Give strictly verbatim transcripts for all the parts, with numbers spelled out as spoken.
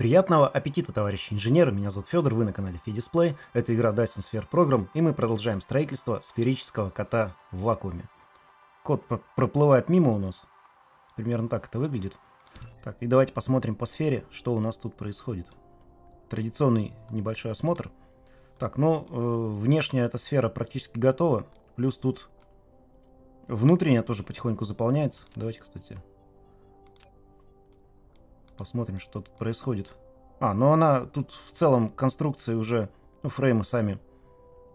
Приятного аппетита, товарищи инженеры! Меня зовут Федор, вы на канале Fidisplay. Это игра Dyson Sphere Program, и мы продолжаем строительство сферического кота в вакууме. Кот проплывает мимо у нас. Примерно так это выглядит. Так, и давайте посмотрим по сфере, что у нас тут происходит. Традиционный небольшой осмотр. Так, ну, э, внешняя эта сфера практически готова. Плюс тут внутренняя тоже потихоньку заполняется. Давайте, кстати... Посмотрим, что тут происходит. А, ну она тут в целом конструкции уже, ну, фреймы сами,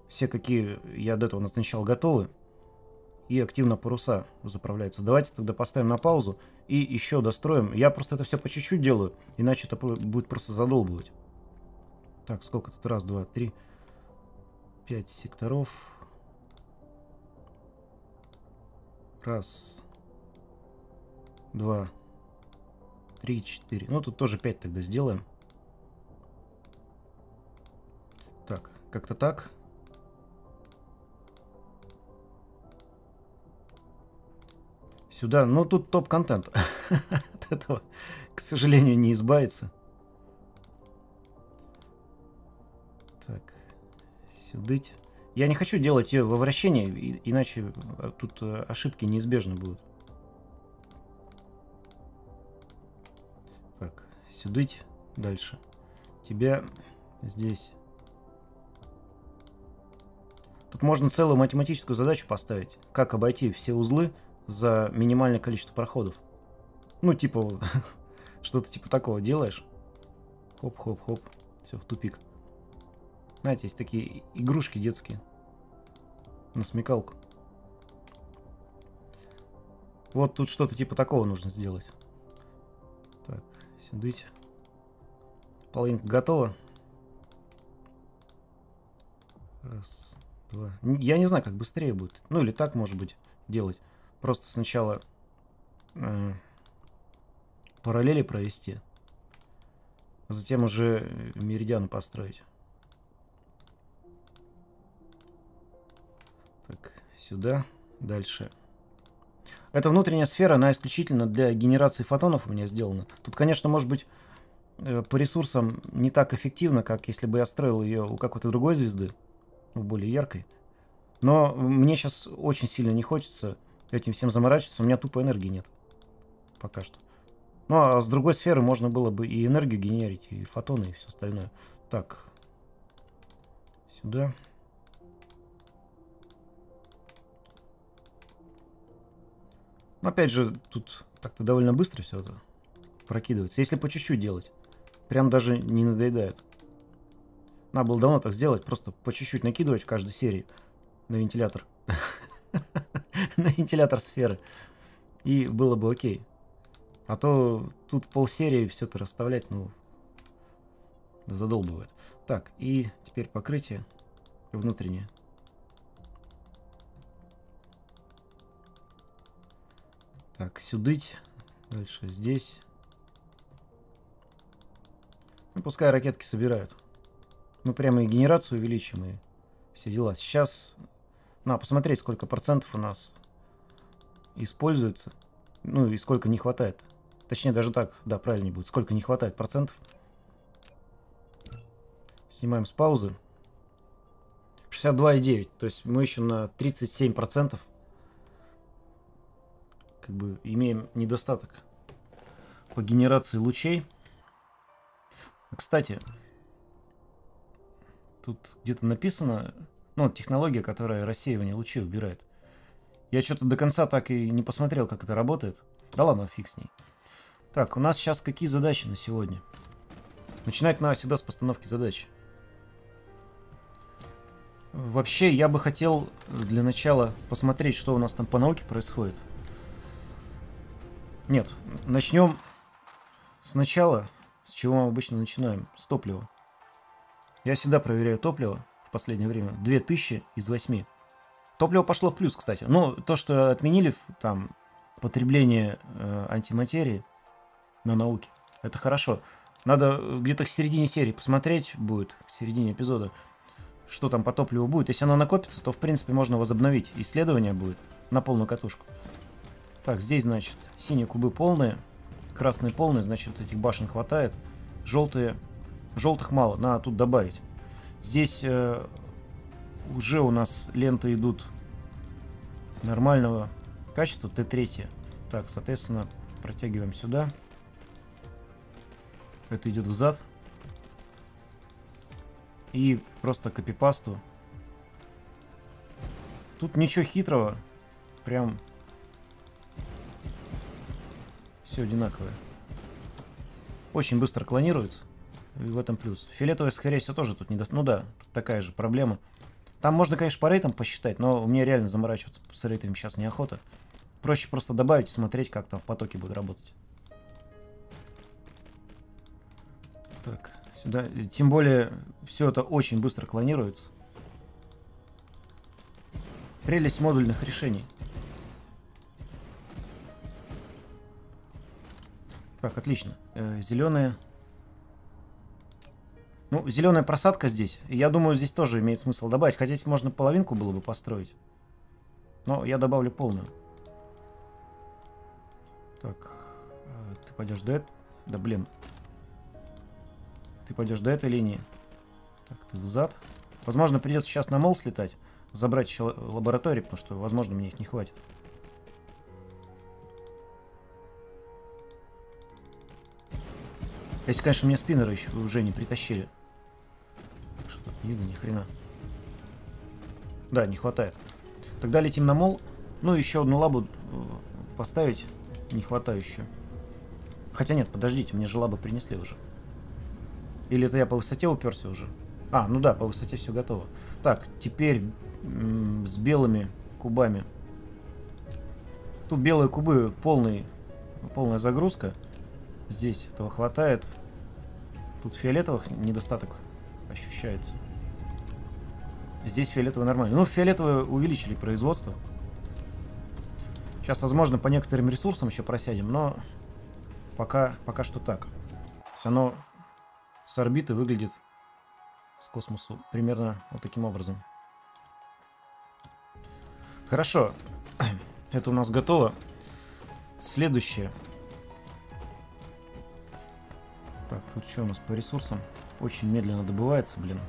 все какие я до этого назначал, готовы. И активно паруса заправляются. Давайте тогда поставим на паузу и еще достроим. Я просто это все по чуть-чуть делаю, иначе это будет просто задолбывать. Так, сколько тут? Раз, два, три, пять секторов. Раз, два, три, четыре. Ну, тут тоже пять тогда сделаем. Так, как-то так. Сюда. Ну, тут топ-контент. От этого, к сожалению, не избавиться. Так, сюдыть. Я не хочу делать ее во вращении, иначе тут ошибки неизбежны будут. Так, сюдыть. Дальше. Тебя здесь. Тут можно целую математическую задачу поставить. Как обойти все узлы за минимальное количество проходов. Ну, типа, что-то типа такого делаешь. Хоп-хоп-хоп. Все, в тупик. Знаете, есть такие игрушки детские. На смекалку. Вот тут что-то типа такого нужно сделать. Так. Сюдыть. Половинка готова. Раз, два. Я не знаю, как быстрее будет. Ну, или так, может быть, делать. Просто сначала э, параллели провести. Затем уже меридианы построить. Так, сюда. Дальше. Эта внутренняя сфера, она исключительно для генерации фотонов у меня сделана. Тут, конечно, может быть, по ресурсам не так эффективно, как если бы я строил ее у какой-то другой звезды, более яркой. Но мне сейчас очень сильно не хочется этим всем заморачиваться, у меня тупо энергии нет пока что. Ну, а с другой сферы можно было бы и энергию генерить, и фотоны, и все остальное. Так, сюда... Опять же, тут так-то довольно быстро все это прокидывается. Если по чуть-чуть делать, прям даже не надоедает. Надо было давно так сделать, просто по чуть-чуть накидывать в каждой серии на вентилятор. На вентилятор сферы. И было бы окей. А то тут полсерии все это расставлять, ну, задолбывает. Так, и теперь покрытие внутреннее. Так, сюдыть. Дальше здесь. Ну, пускай ракетки собирают. Мы прямо и генерацию увеличим, и все дела. Сейчас надо посмотреть, сколько процентов у нас используется. Ну, и сколько не хватает. Точнее, даже так, да, правильнее будет. Сколько не хватает процентов. Снимаем с паузы. шестьдесят два и девять. То есть мы еще на тридцать семь процентов. Как бы имеем недостаток по генерации лучей. Кстати, тут где-то написано, ну, технология, которая рассеивание лучей убирает. Я что-то до конца так и не посмотрел, как это работает. Да ладно, фиг с ней. Так, у нас сейчас какие задачи на сегодня? Начинать надо всегда с постановки задач. Вообще, я бы хотел для начала посмотреть, что у нас там по науке происходит. Нет, начнем сначала, с чего мы обычно начинаем, с топлива. Я всегда проверяю топливо в последнее время, две тысячи из восьми. Топливо пошло в плюс, кстати. Ну, то, что отменили там потребление э, антиматерии на науке, это хорошо. Надо где-то к середине серии посмотреть будет, к середине эпизода, что там по топливу будет. Если оно накопится, то, в принципе, можно возобновить. Исследование будет на полную катушку. Так, здесь, значит, синие кубы полные, красные полные, значит, этих башен хватает. Желтые, желтых мало, надо тут добавить. Здесь э, уже у нас ленты идут нормального качества, тэ три. Так, соответственно, протягиваем сюда. Это идет взад. И просто копипасту. Тут ничего хитрого. Прям все одинаковое. Очень быстро клонируется. И в этом плюс. Фиолетовая, скорее всего, тоже тут не даст. Ну да, тут такая же проблема. Там можно, конечно, по рейтам посчитать, но мне реально заморачиваться с рейтами сейчас неохота. Проще просто добавить и смотреть, как там в потоке будет работать. Так, сюда. Тем более, все это очень быстро клонируется. Прелесть модульных решений. Так, отлично. Э, зеленые. Ну, зеленая просадка здесь. Я думаю, здесь тоже имеет смысл добавить. Хотя здесь можно половинку было бы построить. Но я добавлю полную. Так. Э, ты пойдешь до этого. Да блин. Ты пойдешь до этой линии. Так, ты взад. Возможно, придется сейчас на мол слетать. Забрать еще лаборатории, потому что, возможно, мне их не хватит. Если, конечно, мне спиннеры еще уже не притащили. Что-то не видно, ни хрена. Да, не хватает. Тогда летим на мол. Ну, еще одну лабу поставить не хватающую. Хотя нет, подождите, мне же лабы принесли уже. Или это я по высоте уперся уже? А, ну да, по высоте все готово. Так, теперь с белыми кубами. Тут белые кубы полный, полная загрузка. Здесь этого хватает. Тут фиолетовых недостаток ощущается. Здесь фиолетовые нормально. Ну, фиолетовые увеличили производство. Сейчас, возможно, по некоторым ресурсам еще просядем, но пока, пока что так. То есть оно с орбиты выглядит, с космосу, примерно вот таким образом. Хорошо. Это у нас готово. Следующее. Так, тут что у нас по ресурсам? Очень медленно добывается, блин.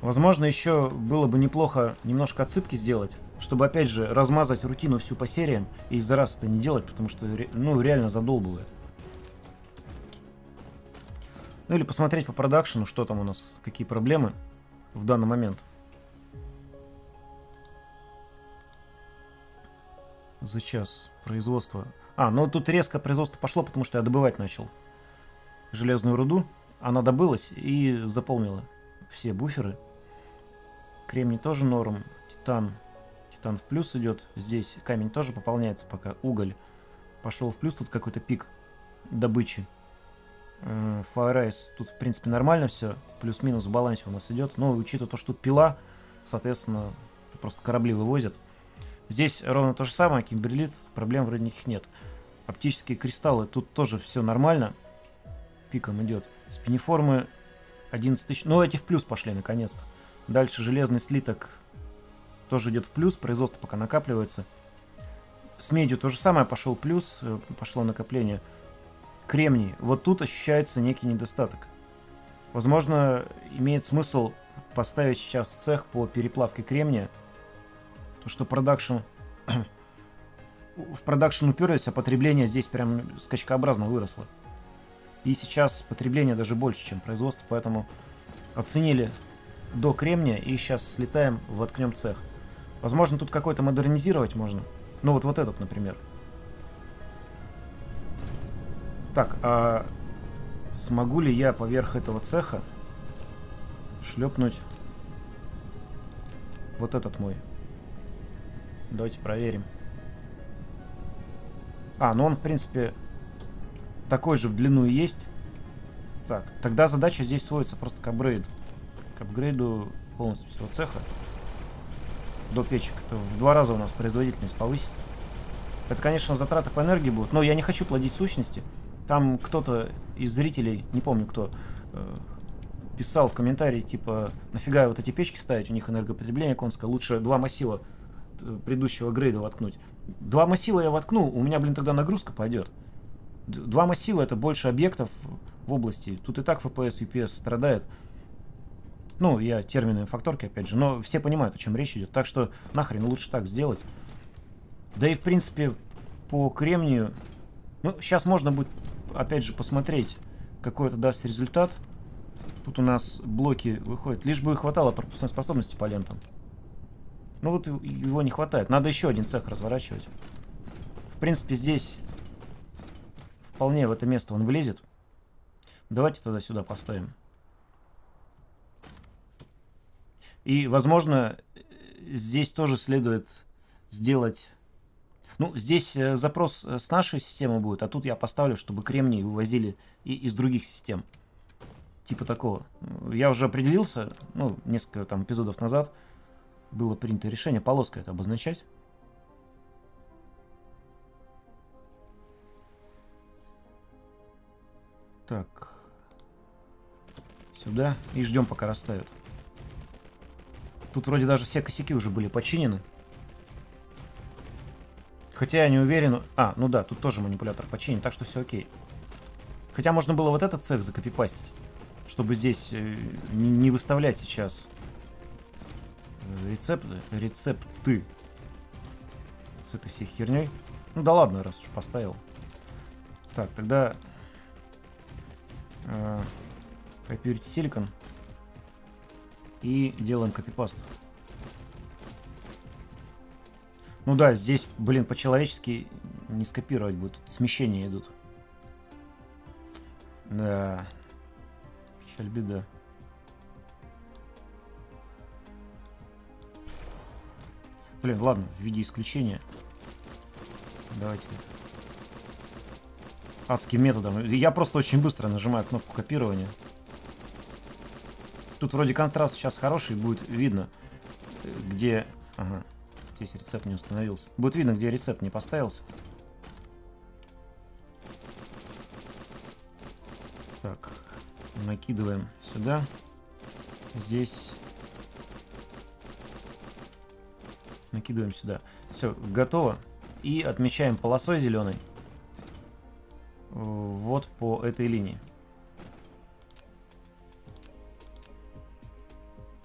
Возможно, еще было бы неплохо немножко отсыпки сделать, чтобы, опять же, размазать рутину всю по сериям и из-за раз это не делать, потому что, ну, реально задолбывает. Ну, или посмотреть по продакшену, что там у нас, какие проблемы в данный момент. За час производство. А, ну тут резко производство пошло, потому что я добывать начал железную руду. Она добылась и заполнила все буферы. Кремний тоже норм. Титан. Титан в плюс идет. Здесь камень тоже пополняется пока. Уголь пошел в плюс. Тут какой-то пик добычи. Файрайс тут, в принципе, нормально все. Плюс-минус в балансе у нас идет. Но учитывая то, что тут пила, соответственно, это просто корабли вывозят. Здесь ровно то же самое. Кимберлит. Проблем вроде них нет. Оптические кристаллы. Тут тоже все нормально. Пиком идет. Спиниформы одиннадцать тысяч. Ну, эти в плюс пошли, наконец-то. Дальше железный слиток тоже идет в плюс. Производство пока накапливается. С медью то же самое. Пошел плюс. Пошло накопление. Кремний. Вот тут ощущается некий недостаток. Возможно, имеет смысл поставить сейчас цех по переплавке кремния. Потому что продакшн... в продакшн уперлись, а потребление здесь прям скачкообразно выросло. И сейчас потребление даже больше, чем производство. Поэтому оценили до кремния и сейчас слетаем, воткнем цех. Возможно, тут какой-то модернизировать можно. Ну вот, вот этот, например. Так, а смогу ли я поверх этого цеха шлепнуть вот этот мой? Давайте проверим. А, ну он, в принципе, такой же в длину и есть. Так, тогда задача здесь сводится просто к апгрейду. К апгрейду полностью всего цеха. До печек. Это в два раза у нас производительность повысит. Это, конечно, затраты по энергии будут. Но я не хочу плодить сущности. Там кто-то из зрителей, не помню кто, писал в комментарии, типа, нафига вот эти печки ставить, у них энергопотребление конское, лучше два массива предыдущего грейда воткнуть. Два массива я воткну, у меня, блин, тогда нагрузка пойдет. Два массива — это больше объектов в области. Тут и так эф пи эс, ю пи эс страдает. Ну, я термины факторки, опять же. Но все понимают, о чем речь идет. Так что нахрен лучше так сделать. Да и, в принципе, по кремнию... Ну, сейчас можно будет, опять же, посмотреть, какой это даст результат. Тут у нас блоки выходят. Лишь бы хватало пропускной способности по лентам. Ну, вот его не хватает. Надо еще один цех разворачивать. В принципе, здесь... Вполне в это место он влезет. Давайте тогда сюда поставим. И, возможно, здесь тоже следует сделать... Ну, здесь запрос с нашей системы будет, а тут я поставлю, чтобы кремний вывозили и из других систем. Типа такого. Я уже определился, ну, несколько там эпизодов назад было принято решение полоской это обозначать. Так, сюда и ждем, пока растают. Тут вроде даже все косяки уже были починены. Хотя я не уверен... А, ну да, тут тоже манипулятор починен, так что все окей. Хотя можно было вот этот цех закопипастить, чтобы здесь не выставлять сейчас рецепты, рецепты с этой всей херней. Ну да ладно, раз уж поставил. Так, тогда... Копируйте силикон и делаем копипаст. Ну да, здесь, блин, по-человечески не скопировать будет. Смещения идут. Да. Печаль, беда. Блин, ладно, в виде исключения. Давайте... Адским методом. Я просто очень быстро нажимаю кнопку копирования. Тут вроде контраст сейчас хороший, будет видно, где... Ага, здесь рецепт не установился. Будет видно, где рецепт не поставился. Так, накидываем сюда. Здесь. Накидываем сюда. Все, готово. И отмечаем полосой зеленой. Вот по этой линии.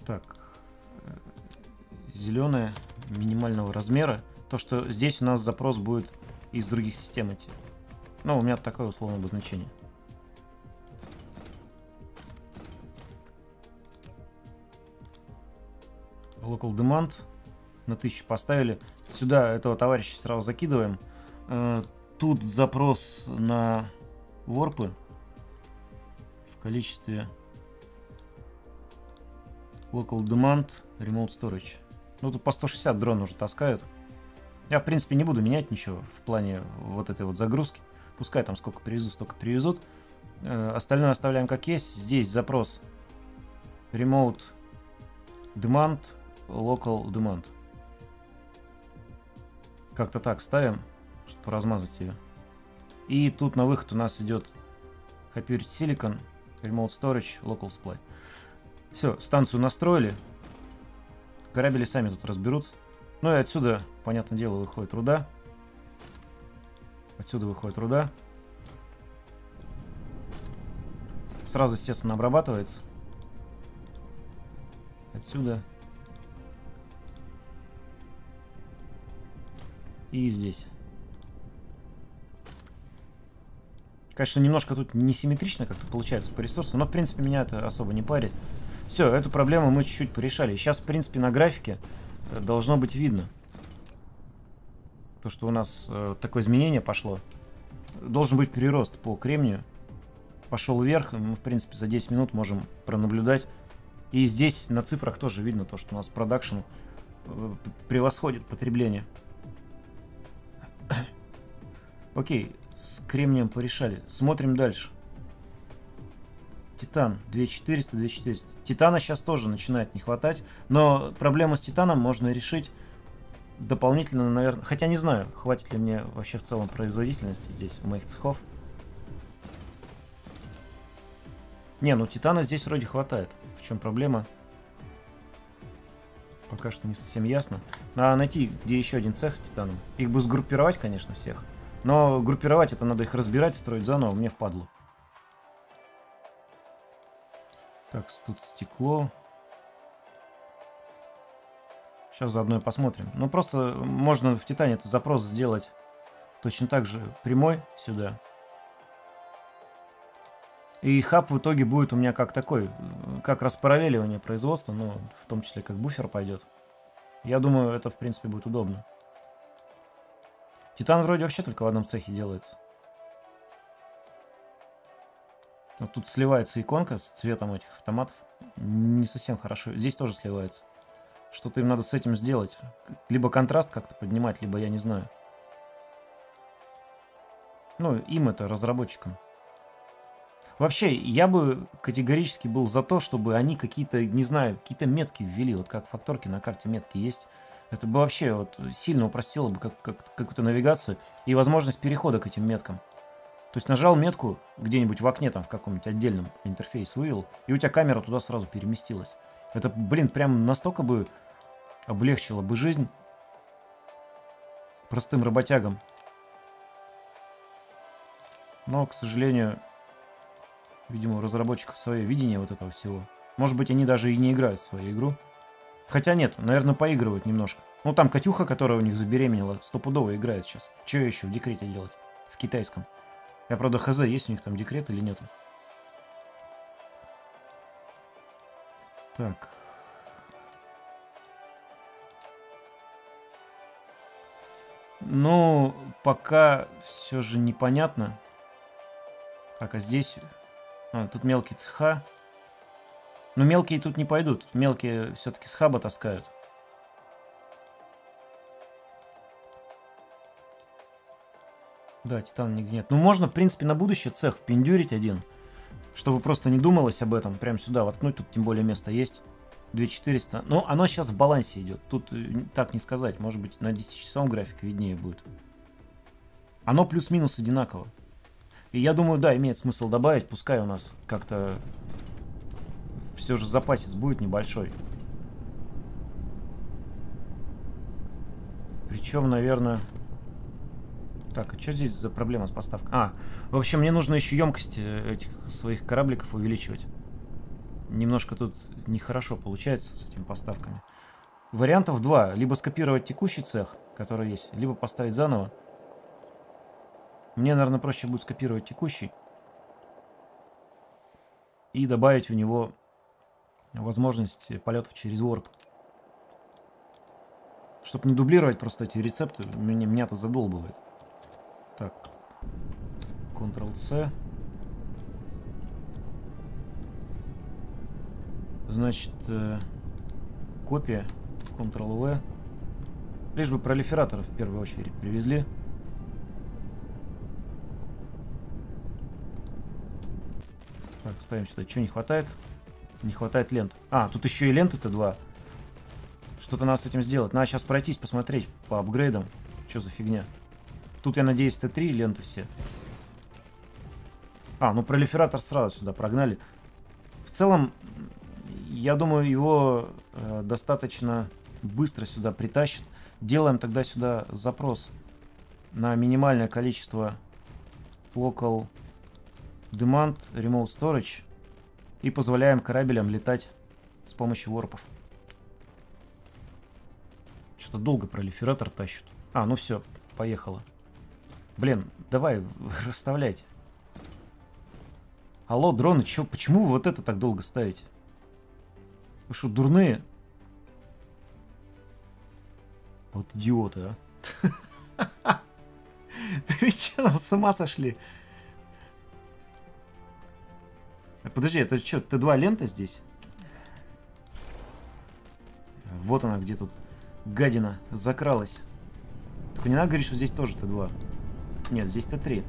Так. Зеленая минимального размера. То, что здесь у нас запрос будет из других систем идти. Ну, у меня такое условное обозначение. Local Demand. На тысячу поставили. Сюда этого товарища сразу закидываем. Тут запрос на ворпы в количестве Local Demand, Remote Storage. Ну, тут по сто шестьдесят дрон уже таскают. Я, в принципе, не буду менять ничего в плане вот этой вот загрузки. Пускай там сколько привезут, столько привезут. Э, остальное оставляем как есть. Здесь запрос Remote Demand, Local Demand. Как-то так ставим, чтобы размазать ее. И тут на выход у нас идет Copyright Silicon, Remote Storage, Local Supply. Все, станцию настроили. Корабели сами тут разберутся. Ну и отсюда, понятное дело, выходит руда. Отсюда выходит руда. Сразу, естественно, обрабатывается. Отсюда. И здесь. Конечно, немножко тут несимметрично как-то получается по ресурсу, но, в принципе, меня это особо не парит. Все, эту проблему мы чуть-чуть порешали. Сейчас, в принципе, на графике должно быть видно то, что у нас э, такое изменение пошло. Должен быть прирост по кремнию. Пошел вверх, и мы, в принципе, за десять минут можем пронаблюдать. И здесь на цифрах тоже видно то, что у нас продакшн превосходит потребление. Окей. С кремнием порешали. Смотрим дальше. Титан. две тысячи четыреста, две тысячи четыреста. Титана сейчас тоже начинает не хватать. Но проблему с титаном можно решить дополнительно, наверное... Хотя не знаю, хватит ли мне вообще в целом производительности здесь у моих цехов. Не, ну титана здесь вроде хватает. В чем проблема? Пока что не совсем ясно. Надо найти, где еще один цех с титаном. Их бы сгруппировать, конечно, всех. Но группировать это надо, их разбирать, строить заново, мне впадло. Так, тут стекло. Сейчас заодно и посмотрим. Ну, просто можно в Титане этот запрос сделать точно так же прямой сюда. И хаб в итоге будет у меня как такой, как распараллеливание производства, ну, в том числе как буфер пойдет. Я думаю, это, в принципе, будет удобно. Титан вроде вообще только в одном цехе делается. Но тут сливается иконка с цветом этих автоматов. Не совсем хорошо. Здесь тоже сливается. Что-то им надо с этим сделать. Либо контраст как-то поднимать, либо я не знаю. Ну, им это, разработчикам. Вообще, я бы категорически был за то, чтобы они какие-то, не знаю, какие-то метки ввели. Вот как в Факторке на карте метки есть. Это бы вообще вот сильно упростило бы как, как, какую-то навигацию и возможность перехода к этим меткам. То есть нажал метку где-нибудь в окне, там в каком-нибудь отдельном интерфейс вывел, и у тебя камера туда сразу переместилась. Это, блин, прям настолько бы облегчило бы жизнь простым работягам. Но, к сожалению... Видимо, у разработчиков свое видение вот этого всего. Может быть, они даже и не играют в свою игру. Хотя нет, наверное, поигрывают немножко. Ну, там Катюха, которая у них забеременела, стопудово играет сейчас. Че еще в декрете делать? В китайском. Я, правда, хз, есть у них там декрет или нет. Так. Ну, пока все же непонятно. Так, а здесь... А, тут мелкие цеха. Но мелкие тут не пойдут. Мелкие все-таки с хаба таскают. Да, титана нигде нет. Ну, можно, в принципе, на будущее цех впендюрить один. Чтобы просто не думалось об этом. Прям сюда воткнуть. Тут тем более место есть. две тысячи четыреста. Но оно сейчас в балансе идет. Тут так не сказать. Может быть, на десятичасовом графике виднее будет. Оно плюс-минус одинаково. И я думаю, да, имеет смысл добавить, пускай у нас как-то все же запасец будет небольшой. Причем, наверное... Так, а что здесь за проблема с поставкой? А, в общем, мне нужно еще емкость этих своих корабликов увеличивать. Немножко тут нехорошо получается с этими поставками. Вариантов два. Либо скопировать текущий цех, который есть, либо поставить заново. Мне, наверное, проще будет скопировать текущий и добавить в него возможность полетов через ворп. Чтобы не дублировать просто эти рецепты, меня, меня-то задолбывает. Так, контрол-С. Значит, копия, контрол-В. Лишь бы пролифераторов в первую очередь привезли. Так, ставим сюда. Чего не хватает? Не хватает лент. А, тут еще и ленты-то два. Что-то надо с этим сделать. Надо сейчас пройтись, посмотреть по апгрейдам. Что за фигня? Тут, я надеюсь, Т три ленты все. А, ну пролифератор сразу сюда прогнали. В целом, я думаю, его э, достаточно быстро сюда притащит. Делаем тогда сюда запрос на минимальное количество локал... Demand, Remote Storage. И позволяем корабелям летать с помощью ворпов. Что-то долго пролифератор тащит. А, ну все, поехало. Блин, давай, расставляйте. Алло, дроны, чё, почему вы вот это так долго ставите? Вы что, дурные? Вот идиоты, а? Вы чё, нам с ума сошли? Подожди, это что, Т два лента здесь? Вот она где тут. Гадина закралась. Только не надо говорить, что здесь тоже Т два. Нет, здесь Т три.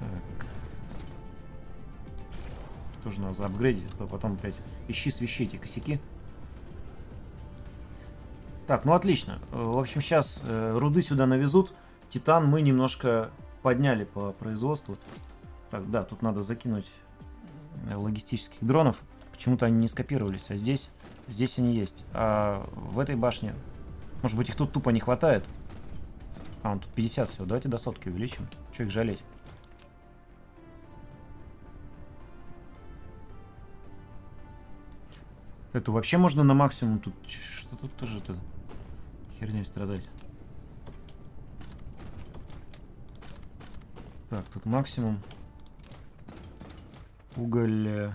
Так. Тоже надо заапгрейдить, а то потом опять ищи свищи эти косяки. Так, ну отлично. В общем, сейчас руды сюда навезут. Титан мы немножко... подняли по производству. Так, да, тут надо закинуть логистических дронов. Почему-то они не скопировались, а здесь, здесь они есть. А в этой башне Может быть, их тут тупо не хватает? А, он тут пятьдесят всего. Давайте до сотки увеличим. Чё их жалеть? Это вообще можно на максимум тут... Что тут тоже-то? Херней страдать. Так, тут максимум. Уголь...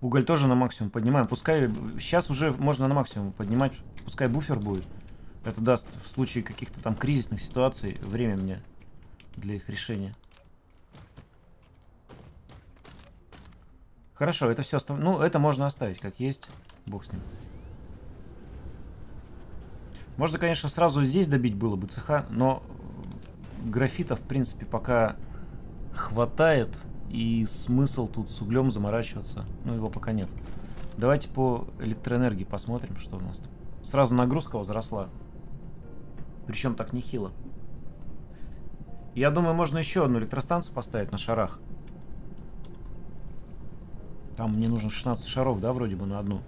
Уголь тоже на максимум поднимаем. Пускай... Сейчас уже можно на максимум поднимать. Пускай буфер будет. Это даст в случае каких-то там кризисных ситуаций время мне для их решения. Хорошо, это все остав... Ну, это можно оставить как есть. Бог с ним. Можно, конечно, сразу здесь добить было бы цеха, но графита, в принципе, пока хватает. И смысл тут с углем заморачиваться, ну, его пока нет. Давайте по электроэнергии посмотрим, что у нас там. Сразу нагрузка возросла. Причем так нехило. Я думаю, можно еще одну электростанцию поставить на шарах. Там мне нужно шестнадцать шаров, да, вроде бы, на одну.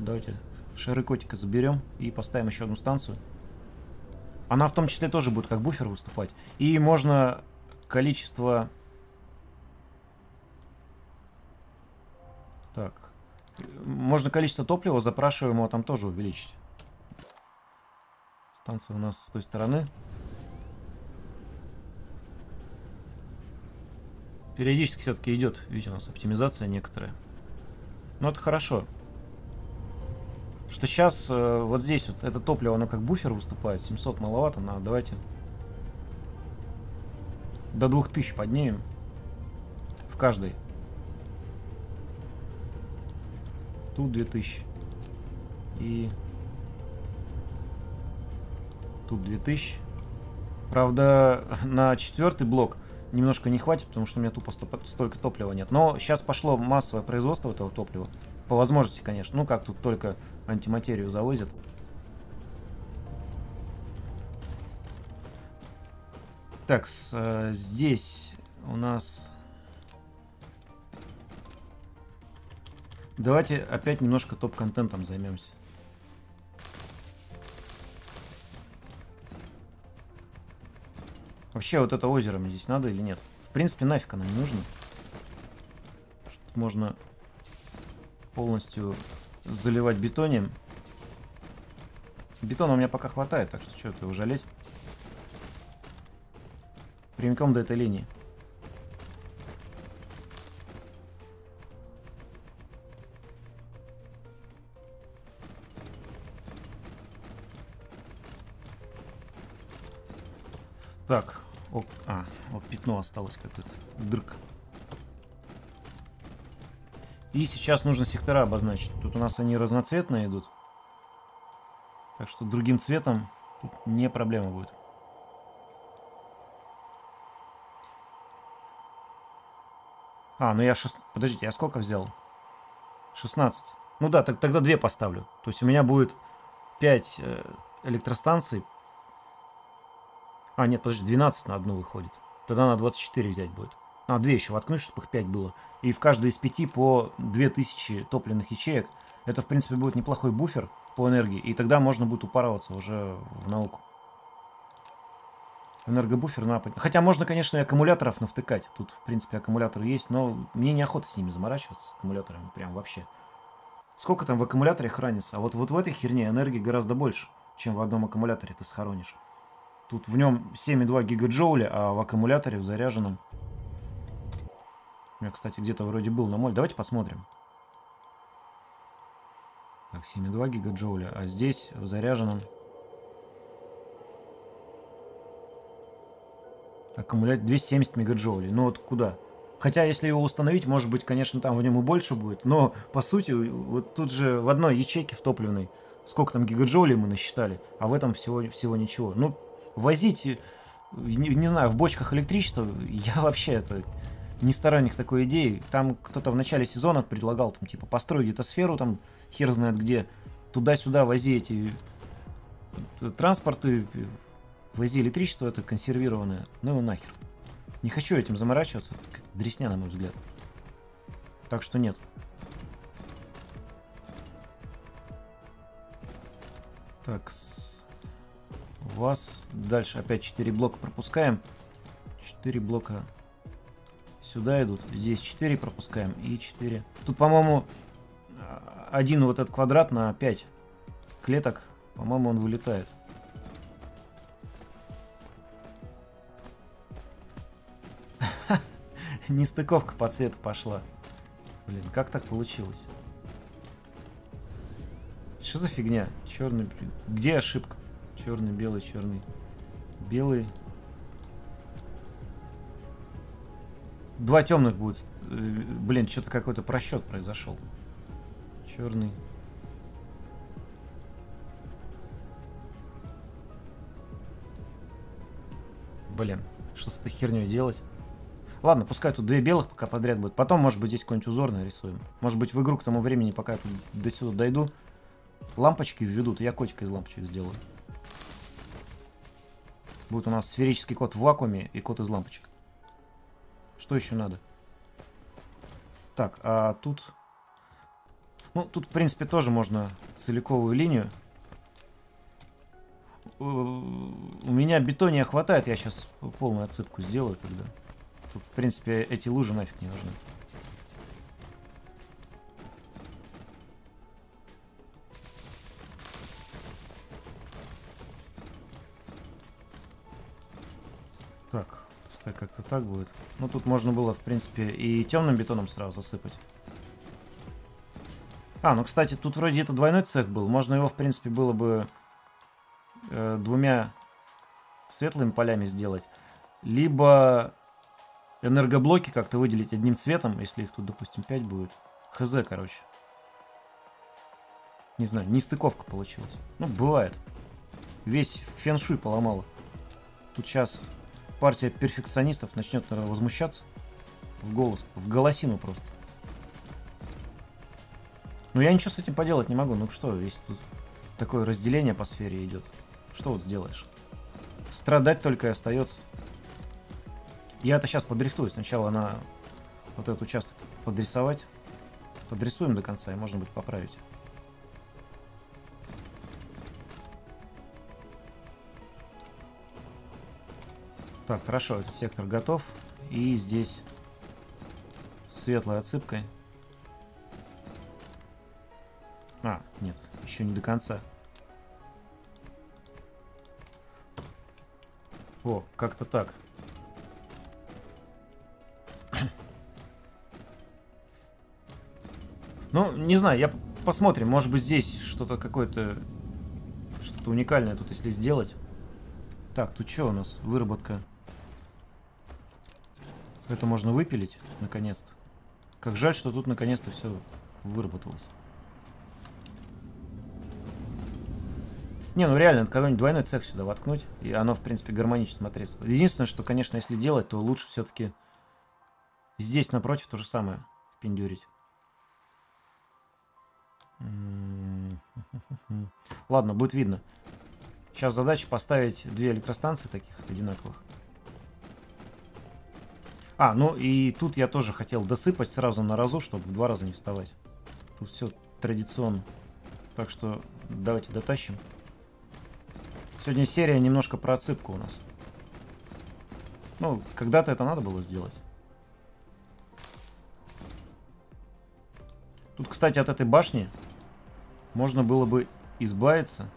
Давайте шары котика заберем и поставим еще одну станцию. Она в том числе тоже будет как буфер выступать. И можно количество... Так. Можно количество топлива запрашиваемого там тоже увеличить. Станция у нас с той стороны. Периодически все-таки идет. Видите, у нас оптимизация некоторая. Но это хорошо. Что сейчас э, вот здесь вот это топливо, оно как буфер выступает. семьсот маловато, но давайте до двух тысяч поднимем. В каждой. Тут две тысячи. И тут две тысячи. Правда, на четвертый блок немножко не хватит, потому что у меня тупо столько топлива нет. Но сейчас пошло массовое производство этого топлива. По возможности, конечно. Ну, как тут только антиматерию завозят. Так, с, здесь у нас... Давайте опять немножко топ-контентом займемся. Вообще, вот это озеро мне здесь надо или нет? В принципе, нафиг оно не нужно. Тут можно полностью заливать бетоном. Бетона у меня пока хватает, так что что это его жалеть? Прямиком до этой линии. Так, о, а, о, пятно осталось какое-то, дырка. И сейчас нужно сектора обозначить. Тут у нас они разноцветные идут. Так что другим цветом тут не проблема будет. А, ну я шест... Подождите, я сколько взял? шестнадцать. Ну да, так, тогда две поставлю. То есть у меня будет пять э, электростанций. А, нет, подожди, двенадцать на одну выходит. Тогда на двадцать четыре взять будет. А, две еще воткнуть, чтобы их пять было. И в каждой из пяти по две тысячи топливных ячеек. Это, в принципе, будет неплохой буфер по энергии. И тогда можно будет упарываться уже в науку. Энергобуфер на... Хотя можно, конечно, и аккумуляторов навтыкать. Тут, в принципе, аккумуляторы есть. Но мне неохота с ними заморачиваться, с аккумуляторами. Прям вообще. Сколько там в аккумуляторе хранится? А вот, вот в этой херне энергии гораздо больше, чем в одном аккумуляторе ты схоронишь. Тут в нем семь и два гигаджоуля, а в аккумуляторе в заряженном... У меня, кстати, где-то вроде был на моль. Давайте посмотрим. Так, семь и два гигаджоуля, а здесь в заряженном... Аккумулятор двести семьдесят мегаджоулей. Ну вот куда? Хотя, если его установить, может быть, конечно, там в нем и больше будет. Но, по сути, вот тут же в одной ячейке в топливной сколько там гигаджоулей мы насчитали, а в этом всего, всего ничего. Ну, возить, не, не знаю, в бочках электричество, я вообще это не сторонник такой идеи. Там кто-то в начале сезона предлагал, там, типа, построй где-то сферу, там, хер знает где, туда-сюда вози эти транспорты, вози электричество это консервированное. Ну его нахер. Не хочу этим заморачиваться, это дресня, на мой взгляд. Так что нет. Так, с вас. Дальше опять четыре блока пропускаем. четыре блока сюда идут. Здесь четыре пропускаем и четыре. Тут, по-моему, один вот этот квадрат на пять клеток. По-моему, он вылетает. Нестыковка по цвету пошла. Блин, как так получилось? Что за фигня? Черный, блин. Где ошибка? Черный, белый, черный, белый. Два темных будет. Блин, что-то какой-то просчет произошел. Черный. Блин, что с этой херней делать? Ладно, пускай тут две белых пока подряд будет. Потом, может быть, здесь какой-нибудь узор нарисуем. Может быть, в игру к тому времени, пока я тут до сюда дойду, лампочки введут. Я котика из лампочек сделаю. Будет у нас сферический кот в вакууме и кот из лампочек. Что еще надо? Так, а тут... Ну, тут, в принципе, тоже можно целиковую линию. У меня бетония хватает. Я сейчас полную отсыпку сделаю тогда. Тут, в принципе, эти лужи нафиг не нужны. Так, пускай как-то так будет. Ну, тут можно было, в принципе, и темным бетоном сразу засыпать. А, ну, кстати, тут вроде это двойной цех был. Можно его, в принципе, было бы э, двумя светлыми полями сделать. Либо... энергоблоки как-то выделить одним цветом, если их тут, допустим, пять будет. Хз, короче. Не знаю, нестыковка получилась. Ну, бывает. Весь фэншуй поломало. Тут сейчас партия перфекционистов начнет, наверное, возмущаться. В голос, в голосину просто. Ну, я ничего с этим поделать не могу. Ну, что, если тут такое разделение по сфере идет. Что вот сделаешь? Страдать только и остается. Я это сейчас подрихтую. Сначала на вот этот участок подрисовать. Подрисуем до конца и можно будет поправить. Так, хорошо, этот сектор готов. И здесь светлой отсыпкой. А, нет, еще не до конца. О, как-то так. Ну, не знаю, я посмотрим. Может быть, здесь что-то какое-то... Что-то уникальное тут, если сделать. Так, тут что у нас? Выработка. Это можно выпилить, наконец-то. Как жаль, что тут наконец-то все выработалось. Не, ну реально, надо какой-нибудь двойной цех сюда воткнуть. И оно, в принципе, гармонично смотрится. Единственное, что, конечно, если делать, то лучше все-таки здесь напротив то же самое пиндюрить. Ладно, будет видно. Сейчас задача поставить две электростанции таких одинаковых. А, ну и тут я тоже хотел досыпать сразу на разу, чтобы в два раза не вставать. Тут все традиционно. Так что давайте дотащим. Сегодня серия немножко про отсыпку у нас. Ну, когда-то это надо было сделать. Тут, кстати, от этой башни можно было бы избавиться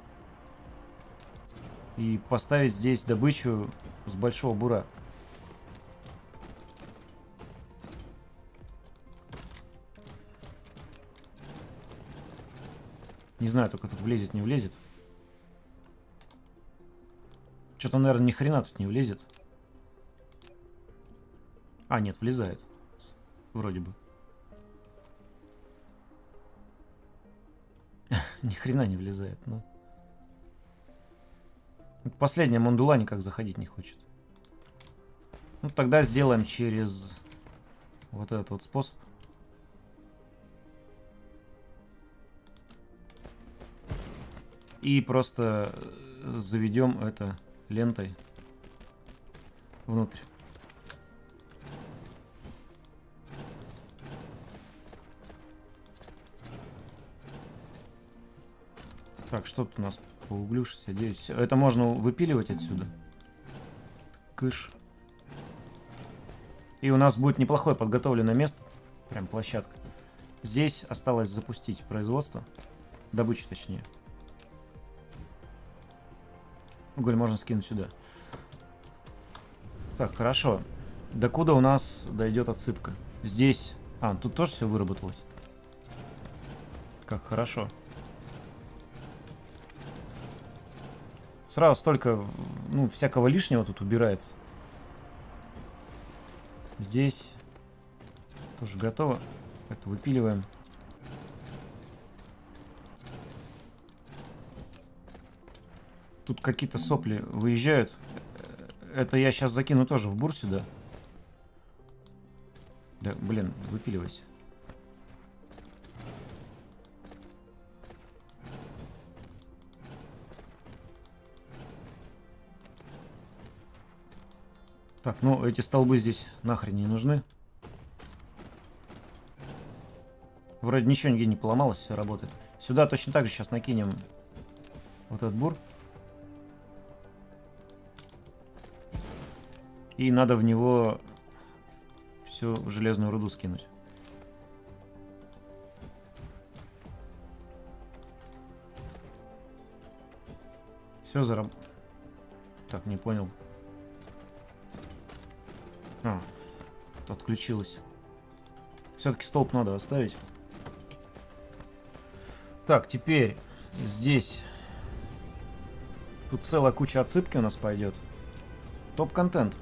и поставить здесь добычу с большого бура. Не знаю, только тут влезет, не влезет. Что-то, наверное, ни хрена тут не влезет. А, нет, влезает. Вроде бы. Ни хрена не влезает, но... Последняя мандула никак заходить не хочет. Ну, тогда сделаем через вот этот вот способ. И просто заведем это лентой внутрь. Так, что тут у нас по углю шестьдесят девять. Все. Это можно выпиливать отсюда. Кыш. И у нас будет неплохое подготовленное место. Прям площадка. Здесь осталось запустить производство. Добычу, точнее. Уголь можно скинуть сюда. Так, хорошо. Докуда у нас дойдет отсыпка? Здесь... А, тут тоже все выработалось. Как хорошо. Сразу столько, ну, всякого лишнего тут убирается. Здесь тоже готово. Это выпиливаем. Тут какие-то сопли выезжают. Это я сейчас закину тоже в бур сюда. Да, блин, выпиливайся. Так, ну эти столбы здесь нахрен не нужны. Вроде ничего нигде не поломалось, все работает. Сюда точно так же сейчас накинем вот этот бур. И надо в него всю железную руду скинуть. Все зараб... Так, не понял. А, отключилось. Все-таки столб надо оставить. Так, теперь здесь. Тут целая куча отсыпки у нас пойдет. Топ-контент.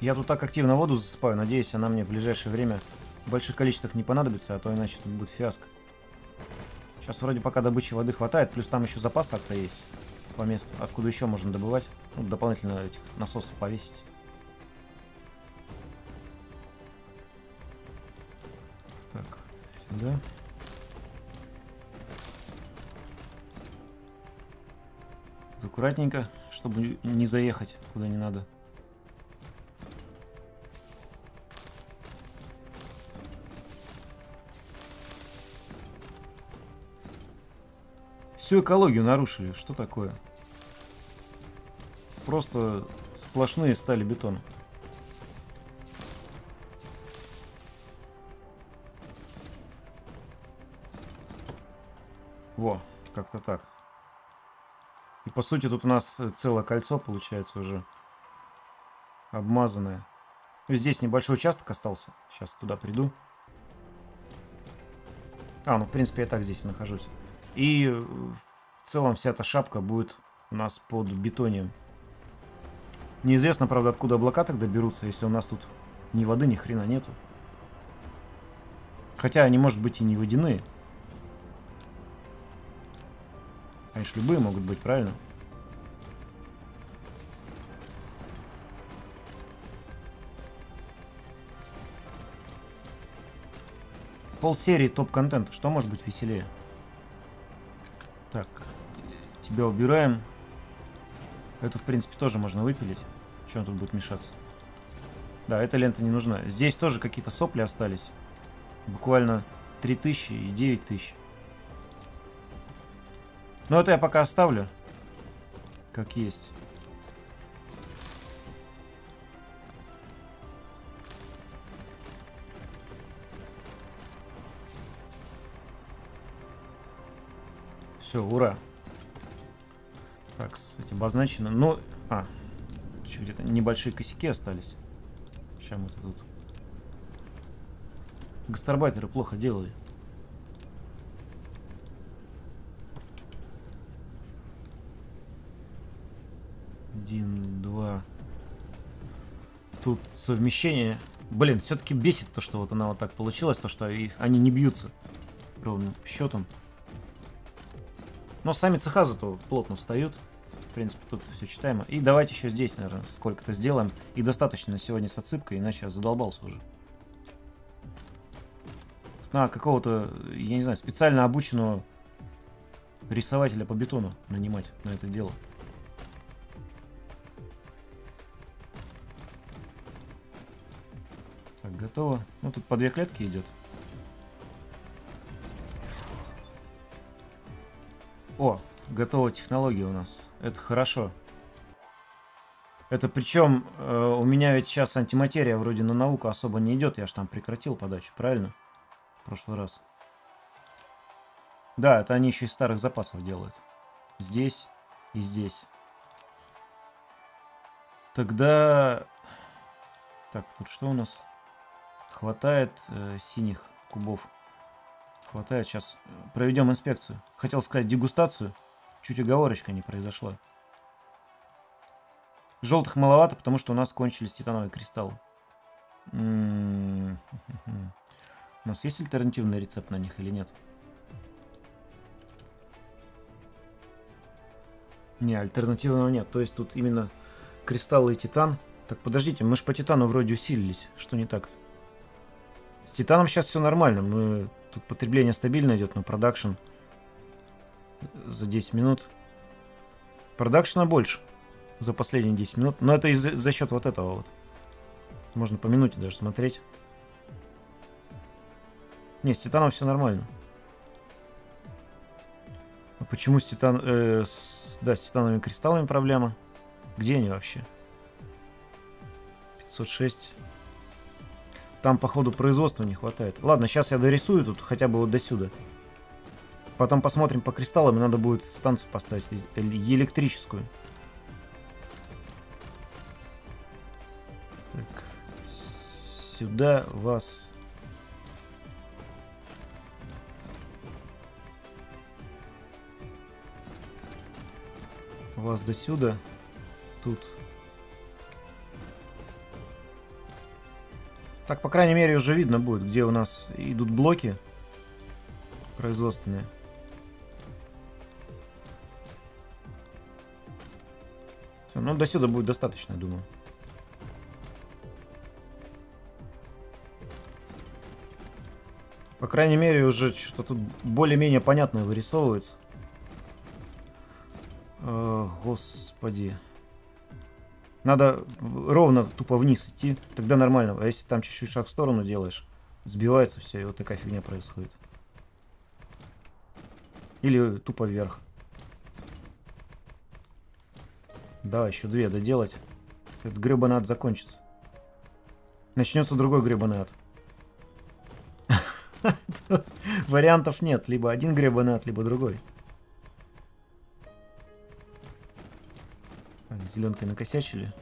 Я тут так активно воду засыпаю. Надеюсь, она мне в ближайшее время в больших количествах не понадобится, а то иначе тут будет фиаско. Сейчас вроде пока добычи воды хватает, плюс там еще запас так-то есть по месту, откуда еще можно добывать. Ну, дополнительно этих насосов повесить. Так, сюда. Аккуратненько, чтобы не заехать куда не надо. Всю экологию нарушили. Что такое? Просто сплошные стали бетон. Во, как-то так. И по сути тут у нас целое кольцо получается уже обмазанное. Здесь небольшой участок остался. Сейчас туда приду. А, ну в принципе я так здесь и нахожусь. И в целом вся эта шапка будет у нас под бетонием. Неизвестно, правда, откуда облака тогда берутся, если у нас тут ни воды, ни хрена нету. Хотя они, может быть, и не водяные. Они ж любые могут быть, правильно? Полсерии топ-контента. Что может быть веселее? Так, тебя убираем. Эту, в принципе, тоже можно выпилить. Чего он тут будет мешаться? Да, эта лента не нужна. Здесь тоже какие-то сопли остались. Буквально три тысячи и девять тысяч. Но это я пока оставлю. Как есть. Все, ура. Так, кстати, обозначено. Ну, а, еще где-то небольшие косяки остались. Сейчас мы тут. Гастарбайтеры плохо делали. Один, два. Тут совмещение. Блин, все-таки бесит то, что вот она вот так получилась, то, что их, они не бьются ровным счетом. Но сами цеха зато плотно встают. В принципе, тут все читаемо. И давайте еще здесь, наверное, сколько-то сделаем. И достаточно на сегодня с отсыпкой, иначе я задолбался уже. На какого-то, я не знаю, специально обученного рисователя по бетону нанимать на это дело. Так, готово. Ну, тут по две клетки идет. О, готова технология у нас. Это хорошо. Это причем э, у меня ведь сейчас антиматерия вроде на науку особо не идет. Я же там прекратил подачу, правильно? В прошлый раз. Да, это они еще из старых запасов делают. Здесь и здесь. Тогда... Так, тут что у нас? Хватает э, синих кубов. Хватает. Сейчас проведем инспекцию. Хотел сказать дегустацию. Чуть оговорочка не произошла. Желтых маловато, потому что у нас кончились титановые кристаллы. М-м-м. У нас есть альтернативный рецепт на них или нет? Не, альтернативного нет. То есть тут именно кристаллы и титан. Так, подождите, мы же по титану вроде усилились. Что не так-то? С титаном сейчас все нормально. Мы... Тут потребление стабильно идет, но продакшн за десять минут. Продакшна больше за последние десять минут. Но это из-за, за счет вот этого вот. Можно по минуте даже смотреть. Не, с титаном все нормально. А почему с, титан, э, с, да, с титановыми кристаллами проблема? Где они вообще? пятьсот шесть. Там, походу, производства не хватает. Ладно, сейчас я дорисую тут хотя бы вот до сюда. Потом посмотрим по кристаллам. И надо будет станцию поставить электрическую. Так, сюда вас... Вас до сюда. Тут. Так, по крайней мере, уже видно будет, где у нас идут блоки производственные. Все, ну, до сюда будет достаточно, я думаю. По крайней мере, уже что-то тут более-менее понятное вырисовывается. О, господи. Надо ровно тупо вниз идти, тогда нормально. А если там чуть-чуть шаг в сторону делаешь, сбивается все, и вот такая фигня происходит. Или тупо вверх. Да, еще две доделать. Этот гребаный ад закончится. Начнется другой гребаный ад. Вариантов нет. Либо один гребаный ад, либо другой. Зеленкой накосячили.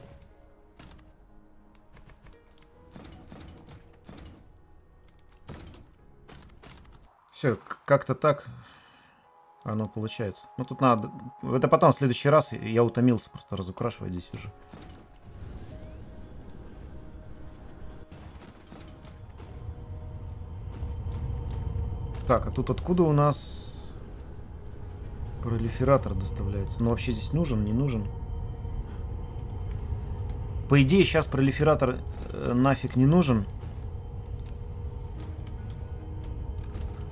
Все, как-то так оно получается. Ну тут надо... Это потом, в следующий раз. Я утомился просто разукрашивать здесь уже. Так, а тут откуда у нас пролифератор доставляется? Ну вообще здесь нужен, не нужен? По идее, сейчас пролифератор нафиг не нужен.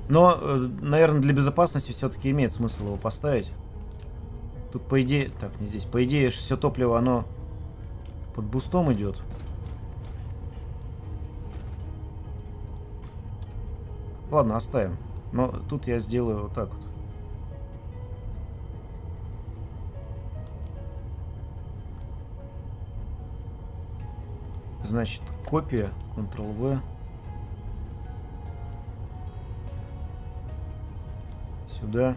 Но, наверное, для безопасности все-таки имеет смысл его поставить. Тут, по идее... Так, не здесь. По идее, все топливо, оно под бустом идет. Ладно, оставим. Но тут я сделаю вот так вот. Значит, копия, контрол вэ. Сюда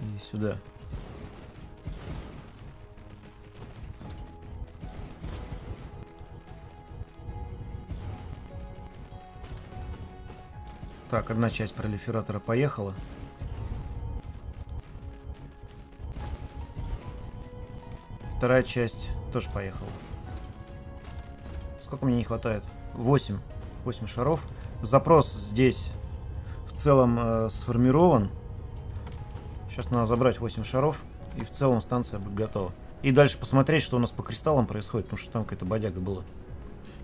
и сюда. Так, одна часть пролифератора поехала. Вторая часть тоже поехала. Сколько мне не хватает? восемь. восемь шаров. Запрос здесь в целом э, сформирован. Сейчас надо забрать восемь шаров. И в целом станция будет готова. И дальше посмотреть, что у нас по кристаллам происходит. Потому что там какая-то бодяга была.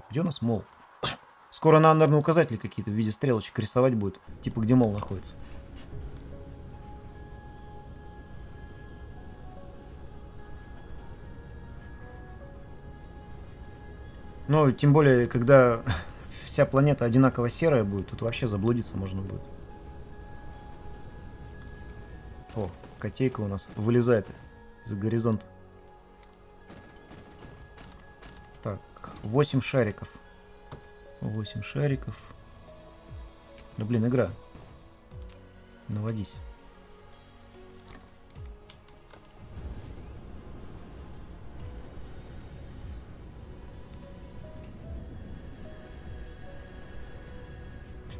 Где у нас мол? Скоро надо, наверное, указатели какие-то в виде стрелочек рисовать будет. Типа, где мол находится. Ну, тем более, когда вся планета одинаково серая будет, тут вообще заблудиться можно будет. О, котейка у нас вылезает из-за горизонта. Так, восемь шариков. восемь шариков. Да блин, игра. Наводись.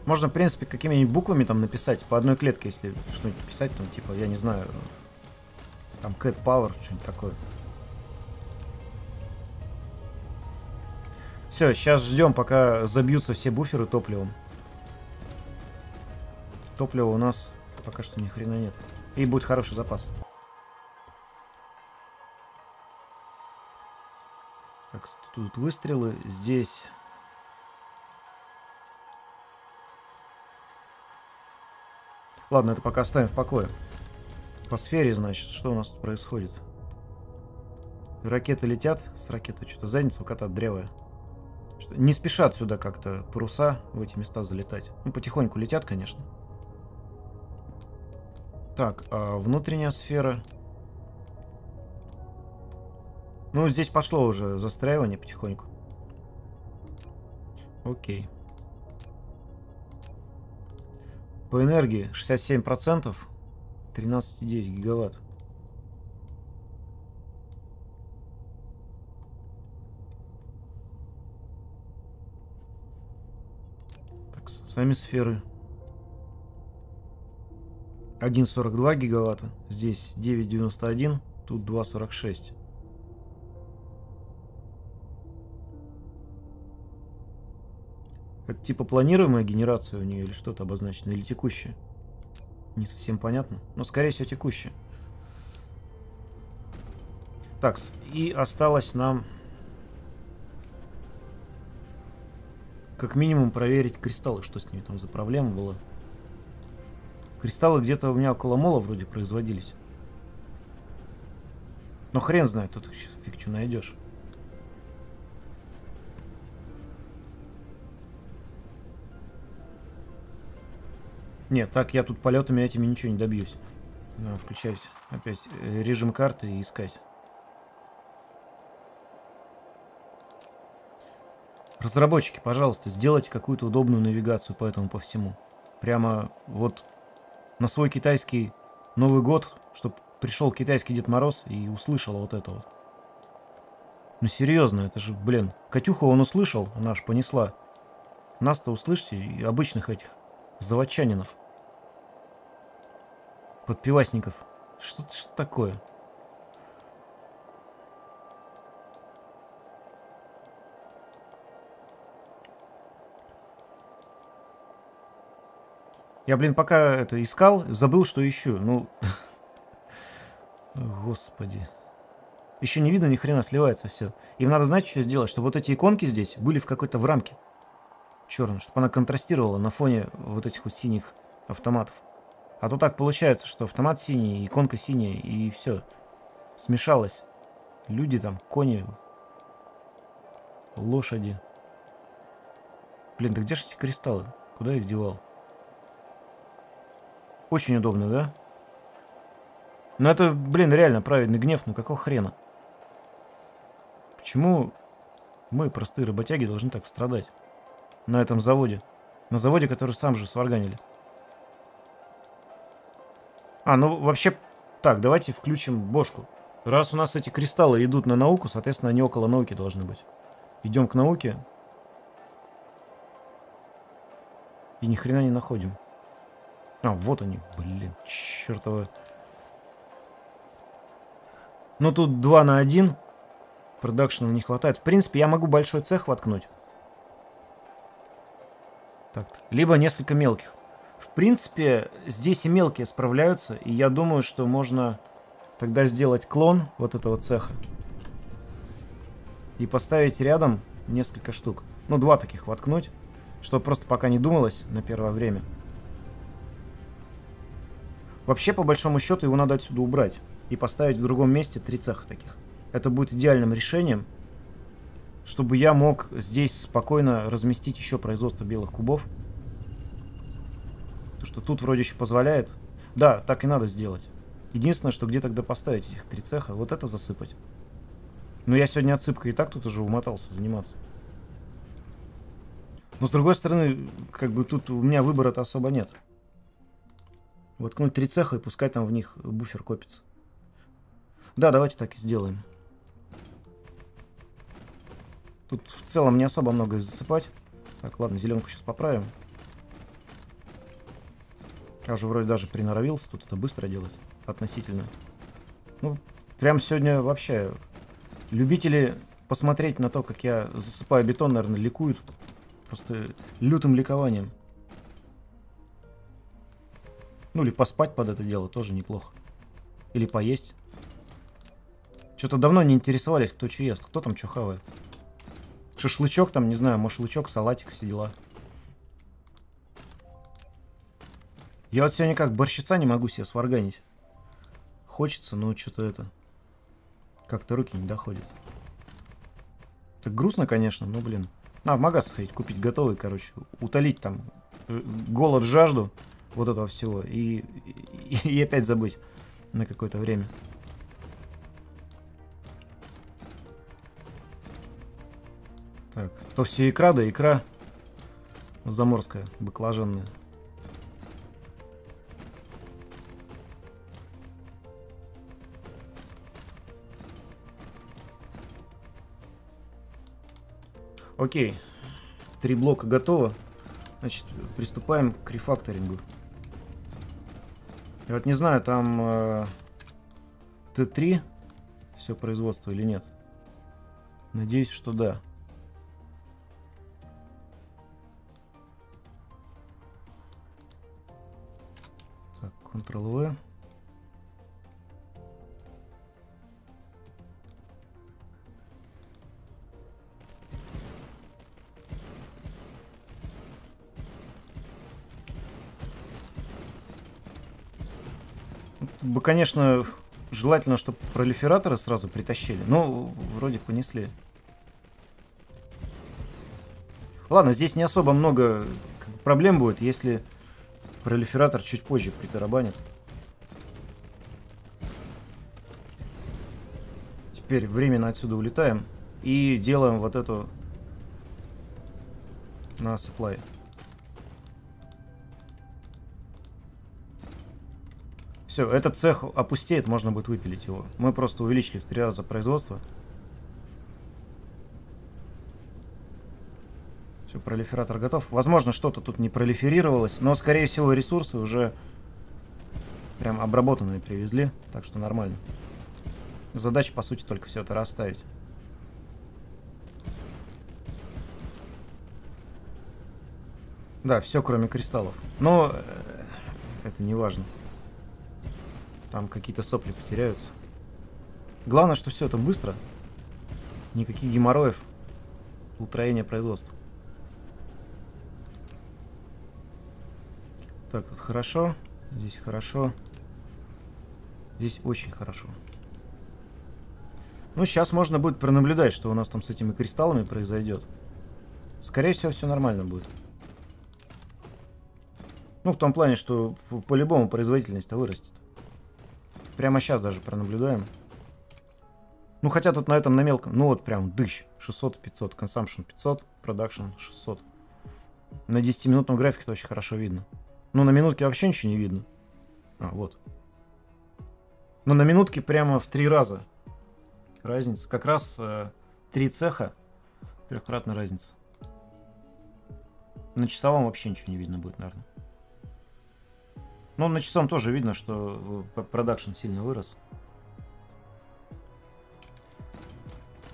Можно, в принципе, какими-нибудь буквами там написать, по одной клетке, если что-нибудь писать, там, типа, я не знаю, там, Cat Power, что-нибудь такое. Все, сейчас ждем, пока забьются все буферы топливом. Топлива у нас пока что ни хрена нет. И будет хороший запас. Так, тут выстрелы, здесь... Ладно, это пока оставим в покое. По сфере, значит, что у нас тут происходит? Ракеты летят. С ракеты что-то задница у кота древая. Что не спешат сюда как-то паруса в эти места залетать. Ну, потихоньку летят, конечно. Так, а внутренняя сфера. Ну, здесь пошло уже застраивание потихоньку. Окей. По энергии шестьдесят семь процентов, тринадцать целых девять десятых гигаватт. Так, сами сферы. один целых сорок два сотых гигаватта, здесь девять целых девяносто один сотых, тут два целых сорок шесть сотых. Это типа планируемая генерация у нее или что-то обозначено, или текущая? Не совсем понятно, но скорее всего текущая. Так, и осталось нам как минимум проверить кристаллы, что с ними там за проблема была. Кристаллы где-то у меня около мола вроде производились. Но хрен знает, тут фиг что найдешь. Нет, так я тут полетами этими ничего не добьюсь. Надо включать опять режим карты и искать. Разработчики, пожалуйста, сделайте какую-то удобную навигацию по этому, по всему. Прямо вот на свой китайский Новый год, чтобы пришел китайский Дед Мороз и услышал вот это вот. Ну серьезно, это же, блин, Катюху он услышал, она аж понесла. Нас-то услышьте, и обычных этих. Заводчанинов. Подпивасников. Что, что такое? Я, блин, пока это искал, забыл, что ищу. Ну, господи. Еще не видно, ни хрена, сливается все. Им надо знать, что сделать, чтобы вот эти иконки здесь были в какой-то в рамке. Черный, чтобы она контрастировала на фоне вот этих вот синих автоматов. А то так получается, что автомат синий, иконка синяя, и все. Смешалось. Люди там, кони, лошади. Блин, да где же эти кристаллы? Куда я их девал? Очень удобно, да? Ну это, блин, реально праведный гнев, ну какого хрена? Почему мы, простые работяги, должны так страдать? На этом заводе. На заводе, который сам же сварганили. А, ну вообще... Так, давайте включим бошку. Раз у нас эти кристаллы идут на науку, соответственно, они около науки должны быть. Идем к науке. И ни хрена не находим. А, вот они. Блин, чертова. Ну тут два на один. Продакшена не хватает. В принципе, я могу большой цех воткнуть. Либо несколько мелких. В принципе, здесь и мелкие справляются, и я думаю, что можно тогда сделать клон вот этого цеха и поставить рядом несколько штук. Ну, два таких воткнуть, что просто пока не думалось на первое время. Вообще, по большому счету, его надо отсюда убрать и поставить в другом месте три цеха таких. Это будет идеальным решением, чтобы я мог здесь спокойно разместить еще производство белых кубов. То, что тут вроде еще позволяет. Да, так и надо сделать. Единственное, что где тогда поставить этих три цеха? Вот это засыпать. Но я сегодня отсыпкой и так тут уже умотался заниматься. Но с другой стороны, как бы тут у меня выбора-то особо нет. Воткнуть три цеха и пускай там в них буфер копится. Да, давайте так и сделаем. Тут в целом не особо многое засыпать. Так, ладно, зеленку сейчас поправим. Я уже вроде даже приноровился тут это быстро делать. Относительно. Ну, прям сегодня вообще любители посмотреть на то, как я засыпаю бетон, наверное, ликуют. Просто лютым ликованием. Ну, или поспать под это дело тоже неплохо. Или поесть. Что-то давно не интересовались, кто что ест, кто там что хавает. Шашлычок там, не знаю, машлычок, салатик, все дела. Я вот сегодня как борщица не могу себе сварганить. Хочется, но что-то это... Как-то руки не доходят. Так грустно, конечно, но, блин. А, в магаз сходить, купить готовый, короче. Утолить там голод, жажду вот этого всего. И, и, и опять забыть на какое-то время. Так, то все икра, да икра заморская, баклажанная. Окей, три блока готово. Значит, приступаем к рефакторингу. Я вот не знаю, там э, тэ три все производство или нет. Надеюсь, что да. Так, контрол вэ. Бы, конечно, желательно, чтобы пролифераторы сразу притащили. Но вроде понесли. Ладно, здесь не особо много проблем будет, если пролифератор чуть позже притарабанит. Теперь временно отсюда улетаем и делаем вот эту на саплай. Все, этот цех опустеет, можно будет выпилить его. Мы просто увеличили в три раза производство. Все, пролифератор готов. Возможно, что-то тут не пролиферировалось, но, скорее всего, ресурсы уже прям обработанные привезли, так что нормально. Задача, по сути, только все это расставить. Да, все, кроме кристаллов. Но это не важно. Там какие-то сопли потеряются. Главное, что все это быстро. Никаких геморроев. Утроение производства. Так, тут хорошо. Здесь хорошо. Здесь очень хорошо. Ну, сейчас можно будет пронаблюдать, что у нас там с этими кристаллами произойдет. Скорее всего, все нормально будет. Ну, в том плане, что по-любому производительность-то вырастет. Прямо сейчас даже пронаблюдаем. Ну, хотя тут на этом, на мелком... Ну, вот прям дыщ. шестьсот пятьсот. Consumption пятьсот. Production шестьсот. На десятиминутном графике это очень хорошо видно. Ну, на минутке вообще ничего не видно. А, вот. Но на минутке прямо в три раза. Разница. Как раз э, три цеха. Трехкратная разница. На часовом вообще ничего не видно будет, наверное. Но на часом тоже видно, что продакшн сильно вырос.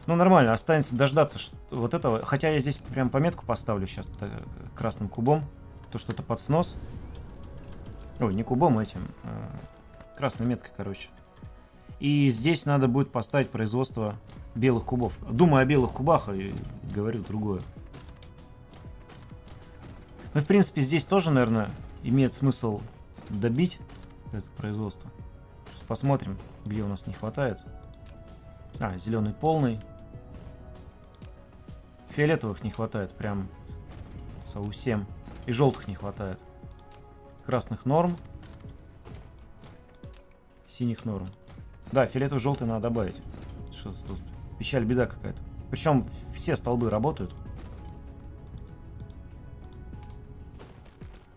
Ну, нормально. Останется дождаться вот этого. Хотя я здесь прям пометку поставлю сейчас красным кубом. То, что это под снос. Ой, не кубом этим. А красной меткой, короче. И здесь надо будет поставить производство белых кубов. Думаю о белых кубах и говорю другое. Ну, в принципе, здесь тоже, наверное, имеет смысл... добить это производство. Сейчас посмотрим, где у нас не хватает. А, зеленый полный. Фиолетовых не хватает прям совсем. И желтых не хватает. Красных норм. Синих норм. Да, фиолетово-желтый надо добавить. Что-то тут печаль, беда какая-то. Причем все столбы работают.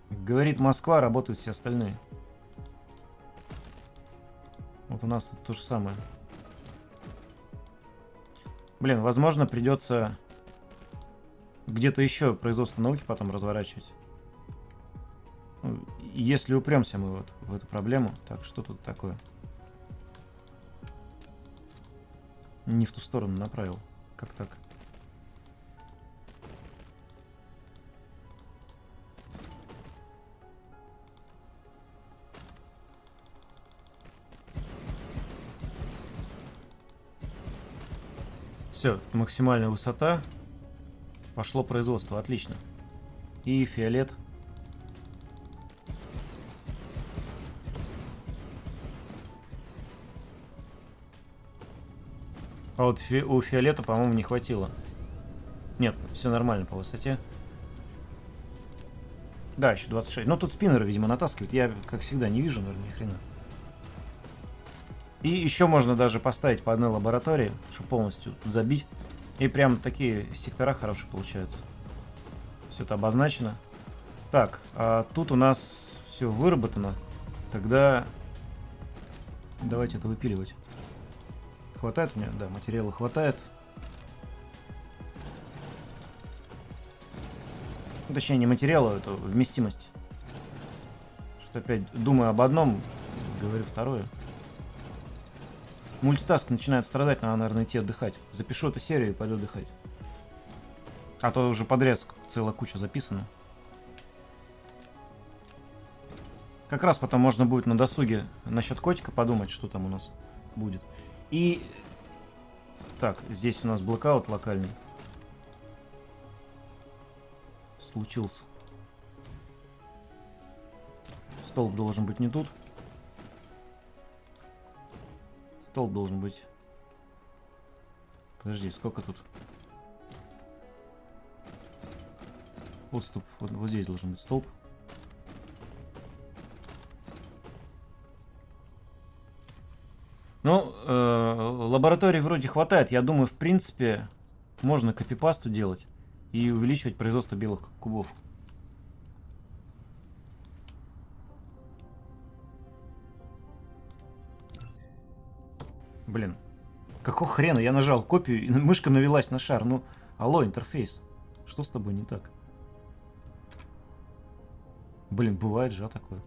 Говорит Москва, работают все остальные. Вот у нас тут то же самое. Блин, возможно, придется где-то еще производство науки потом разворачивать. Если упремся мы вот в эту проблему. Так, что тут такое? Не в ту сторону направил. Как так? Все, максимальная высота. Пошло производство, отлично. И фиолет. А вот фи- у фиолета, по-моему, не хватило. Нет, все нормально по высоте. Да, еще двадцать шесть. Но тут спиннер, видимо, натаскивает. Я, как всегда, не вижу, наверное, ни хрена. И еще можно даже поставить по одной лаборатории, чтобы полностью забить. И прям такие сектора хорошие получаются. Все это обозначено. Так, а тут у нас все выработано. Тогда давайте это выпиливать. Хватает мне? Да, материала хватает. Точнее, не материала, это вместимость. Что-то опять думаю об одном, говорю второе. Мультитаск начинает страдать, надо, наверное, идти отдыхать. Запишу эту серию и пойду отдыхать. А то уже подряд целая куча записана. Как раз потом можно будет на досуге насчет котика подумать, что там у нас будет. И... Так, здесь у нас блокаут локальный. Случился. Столб должен быть не тут. Столб должен быть... Подожди, сколько тут? Отступ. Вот, вот здесь должен быть столб. Ну, э, лаборатории вроде хватает. Я думаю, в принципе, можно копипасту делать и увеличивать производство белых кубов. Блин, какого хрена? Я нажал копию, и мышка навелась на шар. Ну, алло, интерфейс. Что с тобой не так? Блин, бывает же, а такое.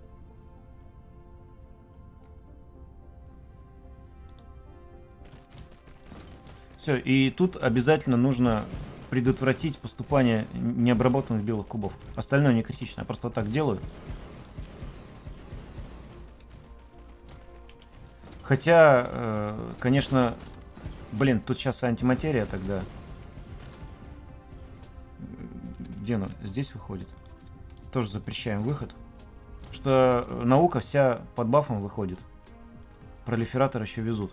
Все, и тут обязательно нужно предотвратить поступание необработанных белых кубов. Остальное не критично, я просто так делаю. Хотя, конечно, блин, тут сейчас антиматерия тогда. Где она? Здесь выходит. Тоже запрещаем выход. Что наука вся под бафом выходит. Пролифератор еще везут.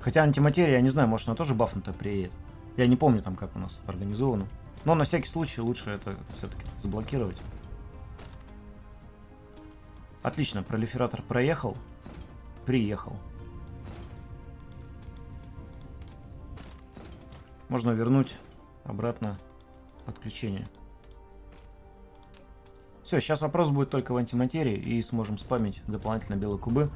Хотя антиматерия, я не знаю, может она тоже бафом-то приедет. Я не помню там, как у нас организовано. Но на всякий случай лучше это все-таки заблокировать. Отлично, пролифератор проехал. Приехал. Можно вернуть обратно подключение. Все, сейчас вопрос будет только в антиматерии, и сможем спамить дополнительно белые кубы.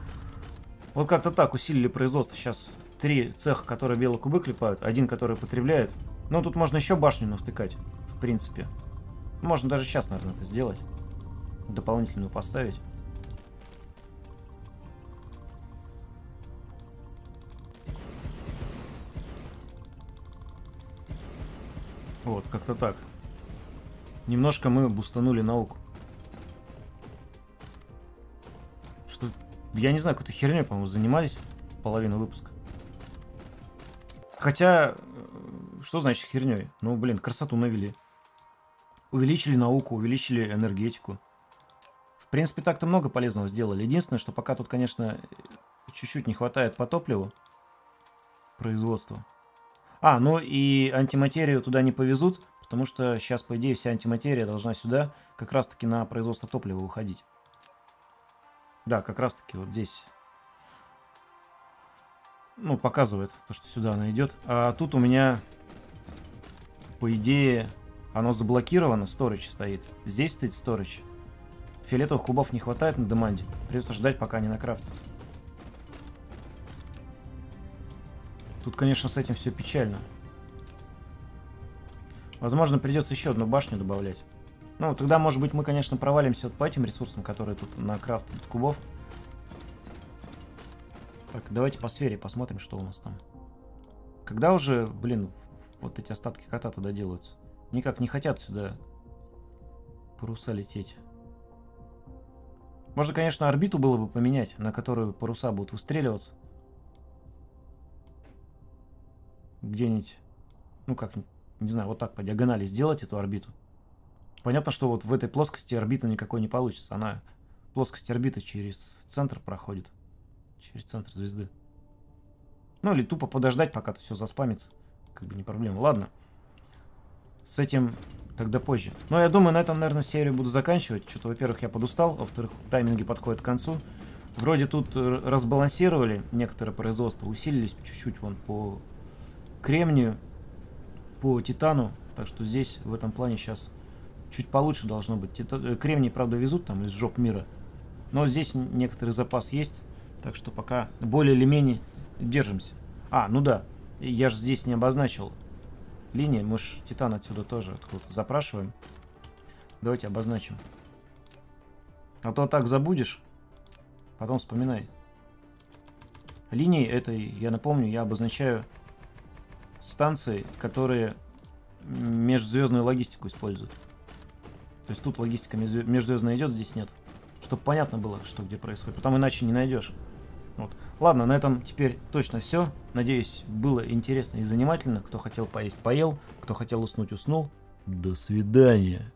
Вот как-то так усилили производство. Сейчас три цеха, которые белые кубы клепают, один, который потребляет. Ну, тут можно еще башню навтыкать, в принципе. Можно даже сейчас, наверное, это сделать. Дополнительную поставить. Вот, как-то так. Немножко мы бустанули науку. Что, я не знаю, какой-то херней, по-моему, занимались половину выпуска. Хотя, что значит херней? Ну, блин, красоту навели. Увеличили науку, увеличили энергетику. В принципе, так-то много полезного сделали. Единственное, что пока тут, конечно, чуть-чуть не хватает по топливу. производства. А, ну и антиматерию туда не повезут, потому что сейчас, по идее, вся антиматерия должна сюда как раз-таки на производство топлива уходить. Да, как раз-таки вот здесь. Ну, показывает то, что сюда она идет. А тут у меня, по идее, оно заблокировано, сторидж стоит. Здесь стоит сторидж. Фиолетовых кубов не хватает на деманде. Придется ждать, пока они накрафтятся. Тут, конечно, с этим все печально. Возможно, придется еще одну башню добавлять. Ну, тогда, может быть, мы, конечно, провалимся вот по этим ресурсам, которые тут накрафтят кубов. Так, давайте по сфере посмотрим, что у нас там. Когда уже, блин, вот эти остатки кота-то доделаются? Никак не хотят сюда паруса лететь. Можно, конечно, орбиту было бы поменять, на которую паруса будут выстреливаться. Где-нибудь, ну как, не знаю, вот так по диагонали сделать эту орбиту. Понятно, что вот в этой плоскости орбита никакой не получится. Она, плоскость орбиты через центр проходит. Через центр звезды. Ну или тупо подождать, пока-то все заспамится. Как бы не проблема. Ладно. С этим тогда позже. Но я думаю, на этом, наверное, серию буду заканчивать. Что-то, во-первых, я подустал. Во-вторых, тайминги подходят к концу. Вроде тут разбалансировали некоторые производства. Усилились чуть-чуть вон по кремнию, по титану. Так что здесь в этом плане сейчас чуть получше должно быть. Тита... Кремний, правда, везут там из жоп мира. Но здесь некоторый запас есть. Так что пока более или менее держимся. А, ну да. Я же здесь не обозначил линии. Мы же титан отсюда тоже откуда-то запрашиваем. Давайте обозначим. А то так забудешь. Потом вспоминай. Линии этой, я напомню, я обозначаю станции, которые межзвездную логистику используют. То есть тут логистика межзвездная идет, здесь нет. Чтобы понятно было, что где происходит. Потом иначе не найдешь. Вот. Ладно, на этом теперь точно все. Надеюсь, было интересно и занимательно. Кто хотел поесть, поел. Кто хотел уснуть, уснул. До свидания.